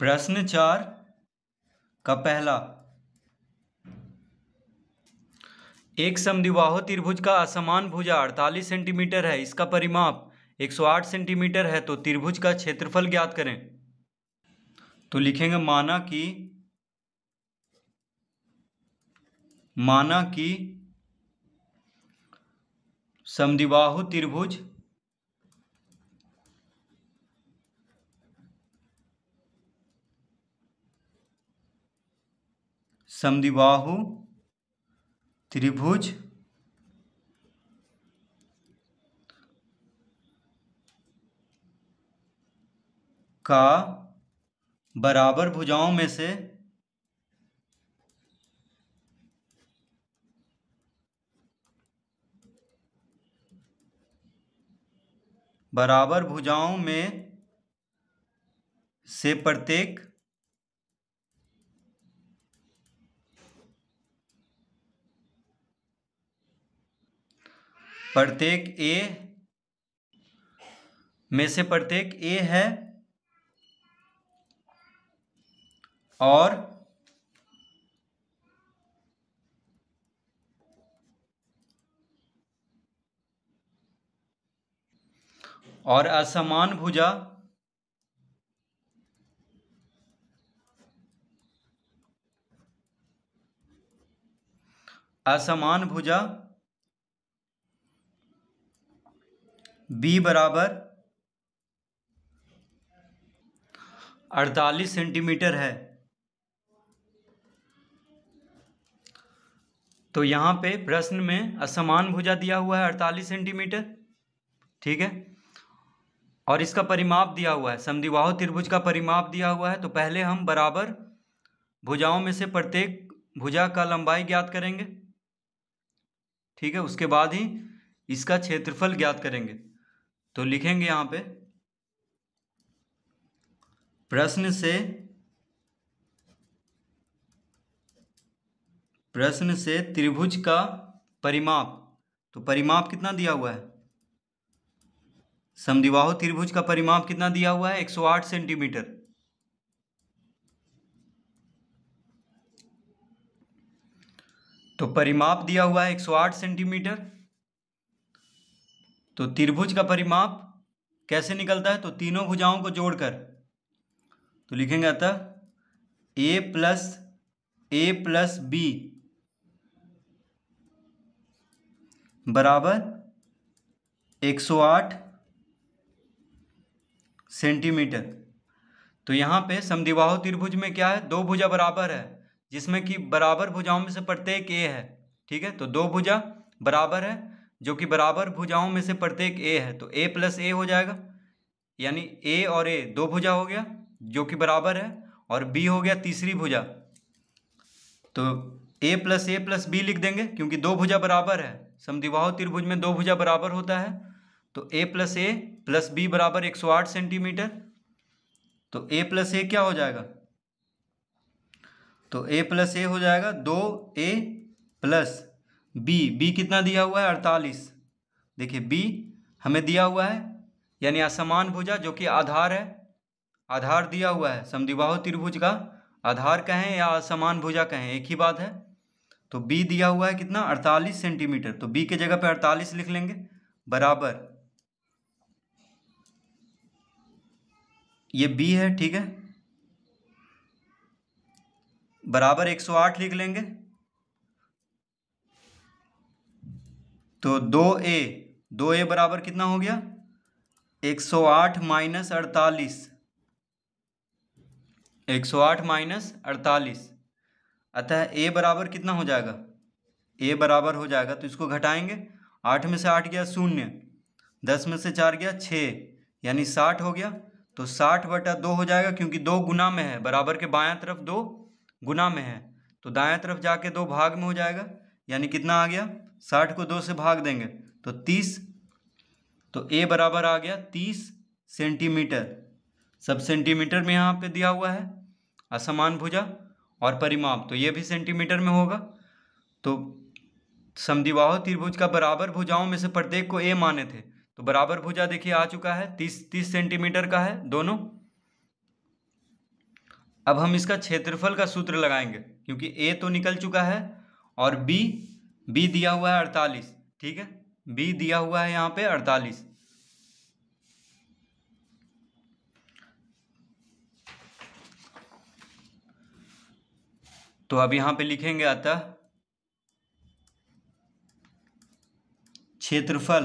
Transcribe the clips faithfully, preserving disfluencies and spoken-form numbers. प्रश्न चार का पहला, एक समद्विबाहु त्रिभुज का असमान भुजा अड़तालीस सेंटीमीटर है, इसका परिमाप एक सौ आठ सेंटीमीटर है, तो त्रिभुज का क्षेत्रफल ज्ञात करें। तो लिखेंगे माना कि माना कि समद्विबाहु त्रिभुज समद्विबाहु त्रिभुज का बराबर भुजाओं में से बराबर भुजाओं में से प्रत्येक प्रत्येक ए में से प्रत्येक ए है और और असमान भुजा असमान भुजा बी बराबर अड़तालीस सेंटीमीटर है। तो यहाँ पे प्रश्न में असमान भुजा दिया हुआ है अड़तालीस सेंटीमीटर, ठीक है, और इसका परिमाप दिया हुआ है, समद्विबाहु त्रिभुज का परिमाप दिया हुआ है। तो पहले हम बराबर भुजाओं में से प्रत्येक भुजा का लंबाई ज्ञात करेंगे, ठीक है, उसके बाद ही इसका क्षेत्रफल ज्ञात करेंगे। तो लिखेंगे यहाँ पे प्रश्न से प्रश्न से त्रिभुज का परिमाप, तो परिमाप कितना दिया हुआ है, समद्विबाहु त्रिभुज का परिमाप कितना दिया हुआ है, एक सौ आठ सेंटीमीटर। तो परिमाप दिया हुआ है एक सौ आठ सेंटीमीटर, तो त्रिभुज का परिमाप कैसे निकलता है, तो तीनों भुजाओं को जोड़कर। तो लिखेंगे अतः A plus A plus B बराबर एक सौ आठ सेंटीमीटर। तो यहाँ पे समद्विबाहु त्रिभुज में क्या है, दो भुजा बराबर है, जिसमें कि बराबर भुजाओं में से प्रत्येक ए है, ठीक है, तो दो भुजा बराबर है जो कि बराबर भुजाओं में से प्रत्येक ए है, तो ए प्लस ए हो जाएगा, यानी ए और ए दो भुजा हो गया जो कि बराबर है, और बी हो गया तीसरी भुजा। तो A plus A plus B लिख देंगे, क्योंकि दो भुजा बराबर है, समद्विबाहु त्रिभुज में दो भुजा बराबर होता है। तो A plus A plus B बराबर एक सौ आठ सेंटीमीटर। तो ए प्लस ए क्या हो जाएगा, तो ए प्लस ए हो जाएगा दो ए प्लस बी, बी कितना दिया हुआ है अड़तालीस, देखिए बी हमें दिया हुआ है, यानी असमान भुजा जो कि आधार है, आधार दिया हुआ है, समद्विबाहु त्रिभुज का आधार कहें या असमान भुजा कहें एक ही बात है। तो बी दिया हुआ है कितना अड़तालीस सेंटीमीटर, तो बी के जगह पे अड़तालीस लिख लेंगे बराबर, ये बी है, ठीक है, बराबर एक सौ आठ लिख लेंगे। तो दो ए दो ए बराबर कितना हो गया, एक सौ आठ माइनस अड़तालीस, एक सौ आठ माइनस अड़तालीस, अतः ए बराबर कितना हो जाएगा, ए बराबर हो जाएगा, तो इसको घटाएंगे, आठ में से आठ गया शून्य, दस में से चार गया छः, यानी साठ हो गया। तो साठ बटा दो हो जाएगा, क्योंकि दो गुना में है, बराबर के बायां तरफ दो गुना में है, तो दायां तरफ जाके दो भाग में हो जाएगा, यानी कितना आ गया, साठ को दो से भाग देंगे तो तीस। तो ए बराबर आ गया तीस सेंटीमीटर, सब सेंटीमीटर में यहाँ पे दिया हुआ है, असमान भुजा और परिमाप, तो ये भी सेंटीमीटर में होगा। तो समद्विबाहु त्रिभुज का बराबर भुजाओं में से प्रत्येक को ए माने थे, तो बराबर भुजा देखिए आ चुका है, तीस तीस सेंटीमीटर का है दोनों। अब हम इसका क्षेत्रफल का सूत्र लगाएंगे, क्योंकि ए तो निकल चुका है और बी बी दिया हुआ है अड़तालीस, ठीक है, बी दिया हुआ है यहाँ पे अड़तालीस। तो अब यहाँ पे लिखेंगे अतः क्षेत्रफल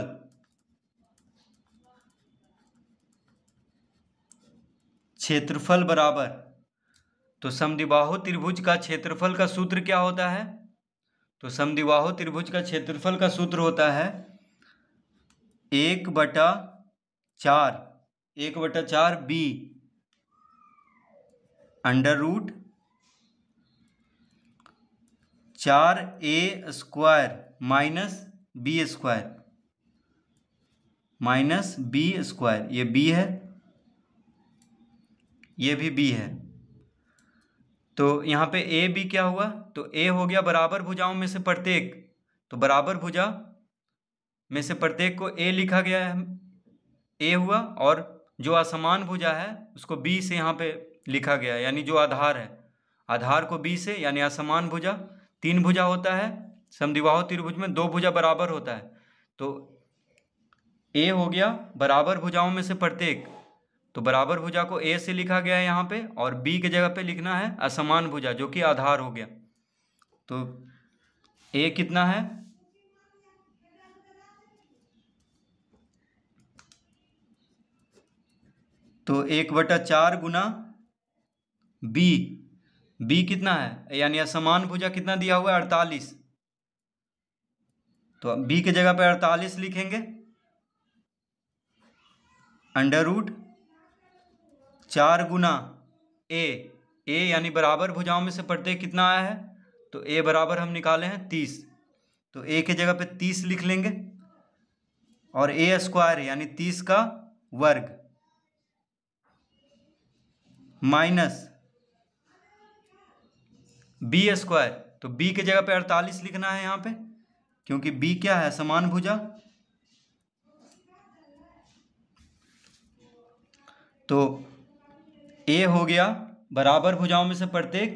क्षेत्रफल बराबर, तो समद्विबाहु त्रिभुज का क्षेत्रफल का सूत्र क्या होता है? तो समद्विबाहु त्रिभुज का क्षेत्रफल का सूत्र होता है एक बटा चार, एक बटा चार बी अंडर रूट चार A square minus B square minus B square, ये बी है ये भी बी है। तो यहाँ पे ए बी क्या हुआ, तो ए हो गया बराबर भुजाओं में से प्रत्येक, तो बराबर भुजा में से प्रत्येक को ए लिखा गया है, ए हुआ, और जो असमान भुजा है उसको बी से यहाँ पे लिखा गया है, यानी जो आधार है आधार को बी से, यानी असमान भुजा। तीन भुजा होता है समद्विबाहु त्रिभुज में, दो भुजा बराबर होता है, तो ए हो गया बराबर भुजाओं में से प्रत्येक, तो बराबर भुजा को ए से लिखा गया है यहाँ पे, और बी के जगह पे लिखना है असमान भुजा जो कि आधार हो गया। तो ए कितना है, तो एक बटा चार गुना बी, बी कितना है, यानी असमान भुजा कितना दिया हुआ है अड़तालीस, तो बी के जगह पे अड़तालीस लिखेंगे अंडर रूट चार गुना ए, ए यानी बराबर भुजाओं में से प्रत्येक कितना आया है, तो ए बराबर हम निकाले हैं तीस, तो ए के जगह पे तीस लिख लेंगे, और ए स्क्वायर यानी तीस का वर्ग माइनस बी स्क्वायर, तो बी के जगह पे अड़तालीस लिखना है यहाँ पे, क्योंकि बी क्या है समान भुजा। तो ए हो गया बराबर भुजाओं में से प्रत्येक,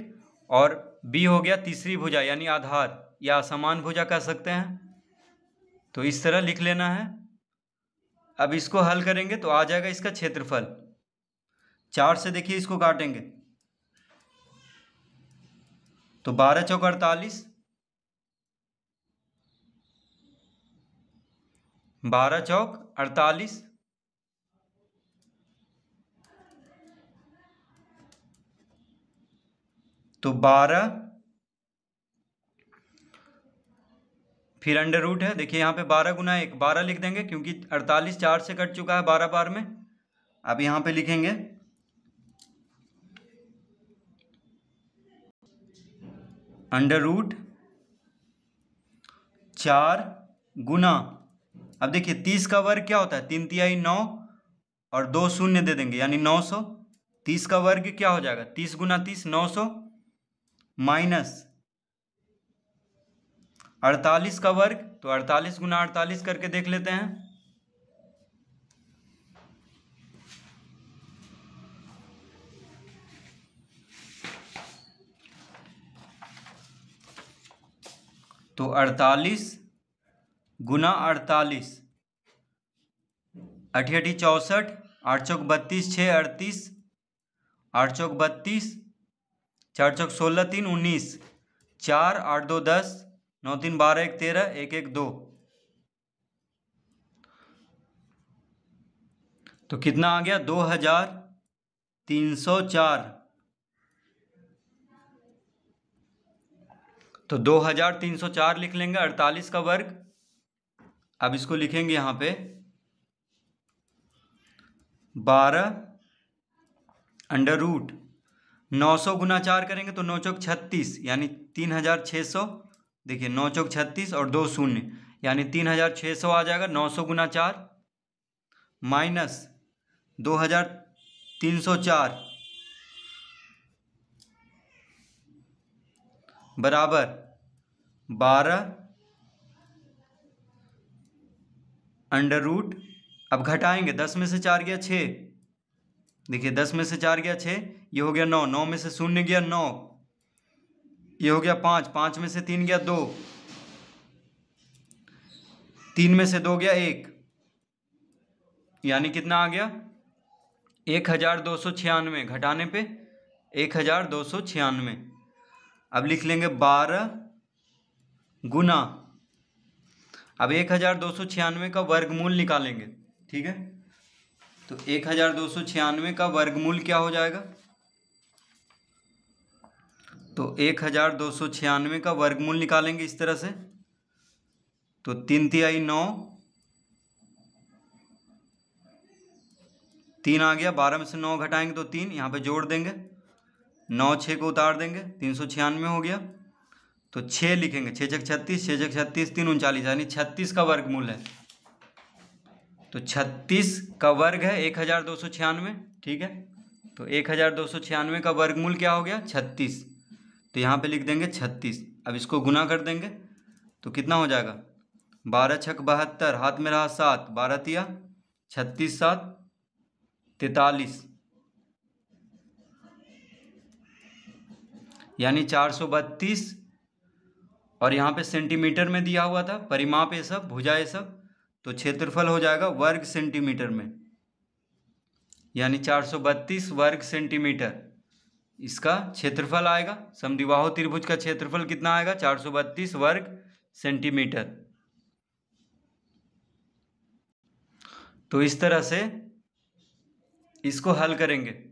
और बी हो गया तीसरी भुजा यानी आधार या असमान भुजा कह सकते हैं, तो इस तरह लिख लेना है। अब इसको हल करेंगे तो आ जाएगा इसका क्षेत्रफल, चार से देखिए इसको काटेंगे, तो बारह चौक अड़तालीस, बारह चौक अड़तालीस, तो बारह फिर अंडर रूट है, देखिए यहाँ पे बारह गुना एक, बारह लिख देंगे क्योंकि अड़तालीस चार से कट चुका है बारह बार में। अब यहाँ पे लिखेंगे अंडर रूट चार गुना, अब देखिए तीस का वर्ग क्या होता है, तीन तिहाई नौ और दो शून्य दे देंगे यानी नौ सौ, तीस का वर्ग क्या हो जाएगा, तीस गुना तीस नौ सौ, माइनस अड़तालीस का वर्ग, तो अड़तालीस गुना अड़तालीस करके देख लेते हैं, तो अड़तालीस गुना अड़तालीस अठी अठी चौसठ, आठ चौक बत्तीस छः अड़तीस, आठ चौक बत्तीस, चार चौक सोलह तीन उन्नीस, चार आठ दो दस, नौ तीन बारह एक तेरह, एक एक दो, तो कितना आ गया दो हजार तीन सौ चार। तो दो हजार तीन सौ चार लिख लेंगे अड़तालीस का वर्ग। अब इसको लिखेंगे यहाँ पे बारह अंडर रूट नौ सौ गुना चार करेंगे तो नौ चौक छत्तीस यानी तीन हज़ार छः सौ, देखिए नौ चौक छत्तीस और दो शून्य यानी तीन हज़ार छः सौ आ जाएगा, नौ सौ गुना चार माइनस दो हज़ार तीन सौ चार बराबर बारह अंडर रूट, अब घटाएंगे दस में से चार गया छः, देखिए दस में से चार गया छः, ये हो गया नौ, नौ में से शून्य गया नौ, ये हो गया पाँच, पाँच में से तीन गया दो, तीन में से दो गया एक, यानी कितना आ गया एक हज़ार दो सौ छियानवे, घटाने पे एक हज़ार दो सौ छियानवे। अब लिख लेंगे बारह गुना, अब एक हज़ार दो सौ छियानवे का वर्गमूल निकालेंगे, ठीक है। तो एक हज़ार दो सौ छियानवे का वर्गमूल क्या हो जाएगा, तो एक हज़ार दो सौ छियानवे का वर्गमूल निकालेंगे इस तरह से। तो तीन तिहाई नौ, तीन आ गया, बारह में से नौ घटाएंगे तो तीन, यहाँ पे जोड़ देंगे, नौ छः को उतार देंगे, तीन सौ छियानवे हो गया। तो छः लिखेंगे, छः छक छत्तीस, छः छक छत्तीस, तीन उनचालीस, यानी छत्तीस का वर्गमूल है। तो छत्तीस का वर्ग है एक हज़ार दो सौ छियानवे, ठीक है। तो एक हज़ार दो सौ छियानवे का वर्गमूल क्या हो गया छत्तीस, तो यहाँ पे लिख देंगे छत्तीस। अब इसको गुना कर देंगे तो कितना हो जाएगा, बारह छक बहत्तर, हाथ में रहा सात, बारह तिया छत्तीस, सात तैतालीस, यानी चार सौ बत्तीस। और यहाँ पे सेंटीमीटर में दिया हुआ था, परिमाप ये सब, भुजा ये सब, तो क्षेत्रफल हो जाएगा वर्ग सेंटीमीटर में, यानी चार सौ बत्तीस वर्ग सेंटीमीटर इसका क्षेत्रफल आएगा। समद्विबाहु त्रिभुज का क्षेत्रफल कितना आएगा, चार सौ बत्तीस वर्ग सेंटीमीटर। तो इस तरह से इसको हल करेंगे।